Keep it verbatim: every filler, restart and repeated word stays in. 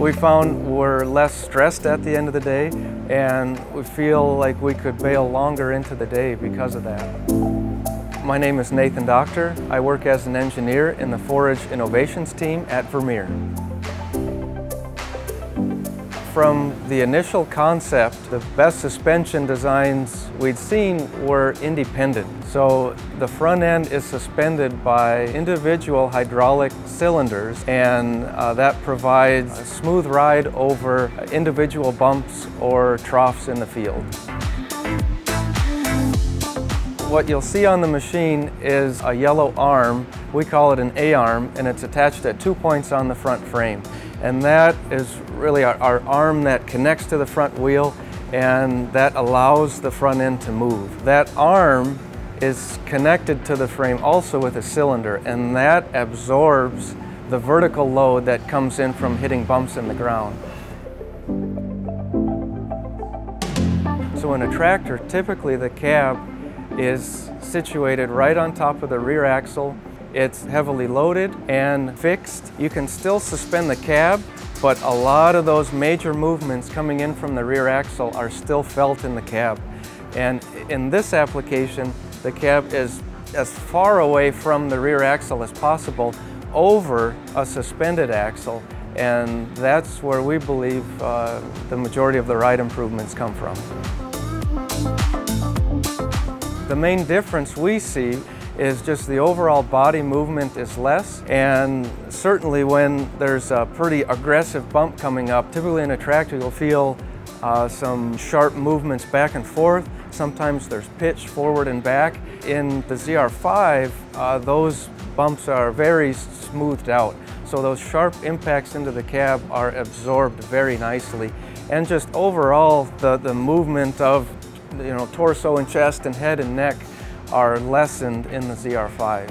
we found we're less stressed at the end of the day, and we feel like we could bail longer into the day because of that. My name is Nathan Dockter. I work as an engineer in the Forage Innovations team at Vermeer. From the initial concept, the best suspension designs we'd seen were independent. So the front end is suspended by individual hydraulic cylinders, and uh, that provides a smooth ride over individual bumps or troughs in the field. What you'll see on the machine is a yellow arm. We call it an A-arm, and it's attached at two points on the front frame. And that is really our, our arm that connects to the front wheel, and that allows the front end to move. That arm is connected to the frame also with a cylinder, and that absorbs the vertical load that comes in from hitting bumps in the ground. So in a tractor, typically the cab is situated right on top of the rear axle. It's heavily loaded and fixed. You can still suspend the cab, but a lot of those major movements coming in from the rear axle are still felt in the cab. And in this application, the cab is as far away from the rear axle as possible over a suspended axle. And that's where we believe uh, the majority of the ride improvements come from. The main difference we see is just the overall body movement is less, and certainly when there's a pretty aggressive bump coming up, typically in a tractor you'll feel uh, some sharp movements back and forth. Sometimes there's pitch forward and back. In the Z R five, uh, those bumps are very smoothed out, so those sharp impacts into the cab are absorbed very nicely. And just overall, the, the movement of you know torso and chest and head and neck are lessened in the Z R five.